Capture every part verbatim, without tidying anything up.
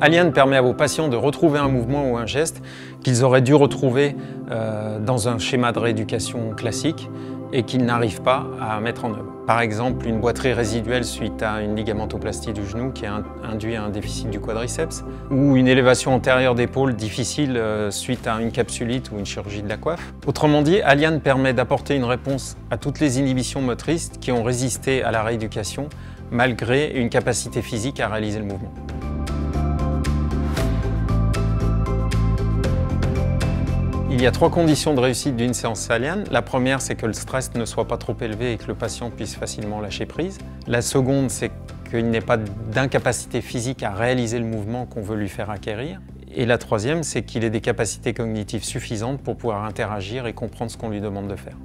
Alien permet à vos patients de retrouver un mouvement ou un geste qu'ils auraient dû retrouver euh, dans un schéma de rééducation classique et qu'ils n'arrivent pas à mettre en œuvre. Par exemple, une boiterie résiduelle suite à une ligamentoplastie du genou qui a induit un déficit du quadriceps, ou une élévation antérieure d'épaule difficile suite à une capsulite ou une chirurgie de la coiffe. Autrement dit, Alien permet d'apporter une réponse à toutes les inhibitions motrices qui ont résisté à la rééducation malgré une capacité physique à réaliser le mouvement. Il y a trois conditions de réussite d'une séance Alien. La première, c'est que le stress ne soit pas trop élevé et que le patient puisse facilement lâcher prise. La seconde, c'est qu'il n'ait pas d'incapacité physique à réaliser le mouvement qu'on veut lui faire acquérir. Et la troisième, c'est qu'il ait des capacités cognitives suffisantes pour pouvoir interagir et comprendre ce qu'on lui demande de faire.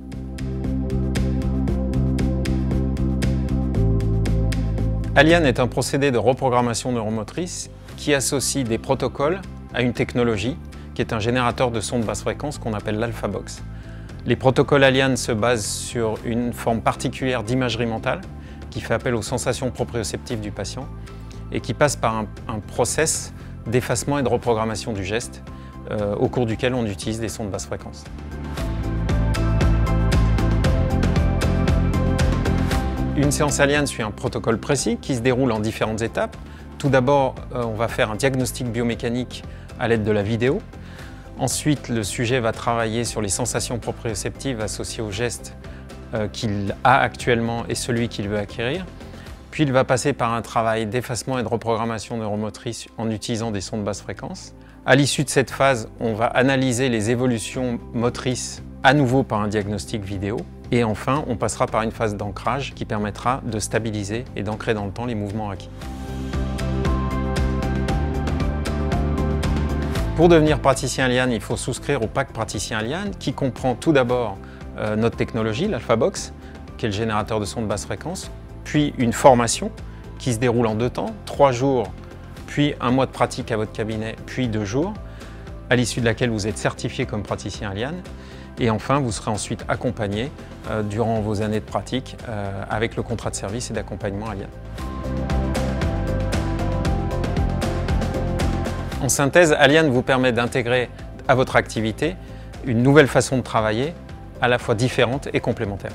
Alien est un procédé de reprogrammation neuromotrice qui associe des protocoles à une technologie qui est un générateur de sons de basse fréquence qu'on appelle l'AlphaBox. Les protocoles Alien se basent sur une forme particulière d'imagerie mentale qui fait appel aux sensations proprioceptives du patient et qui passe par un, un process d'effacement et de reprogrammation du geste euh, au cours duquel on utilise des sons de basse fréquence. Une séance Alien suit un protocole précis qui se déroule en différentes étapes. Tout d'abord, euh, on va faire un diagnostic biomécanique à l'aide de la vidéo. Ensuite, le sujet va travailler sur les sensations proprioceptives associées au geste euh, qu'il a actuellement et celui qu'il veut acquérir. Puis il va passer par un travail d'effacement et de reprogrammation neuromotrice en utilisant des sons de basse fréquence. À l'issue de cette phase, on va analyser les évolutions motrices à nouveau par un diagnostic vidéo. Et enfin, on passera par une phase d'ancrage qui permettra de stabiliser et d'ancrer dans le temps les mouvements acquis. Pour devenir praticien Alien, il faut souscrire au pack praticien Alien qui comprend tout d'abord euh, notre technologie, l'AlphaBox, qui est le générateur de sons de basse fréquence, puis une formation qui se déroule en deux temps, trois jours, puis un mois de pratique à votre cabinet, puis deux jours, à l'issue de laquelle vous êtes certifié comme praticien Alien. Et enfin, vous serez ensuite accompagné euh, durant vos années de pratique euh, avec le contrat de service et d'accompagnement Alien. En synthèse, Alien vous permet d'intégrer à votre activité une nouvelle façon de travailler, à la fois différente et complémentaire.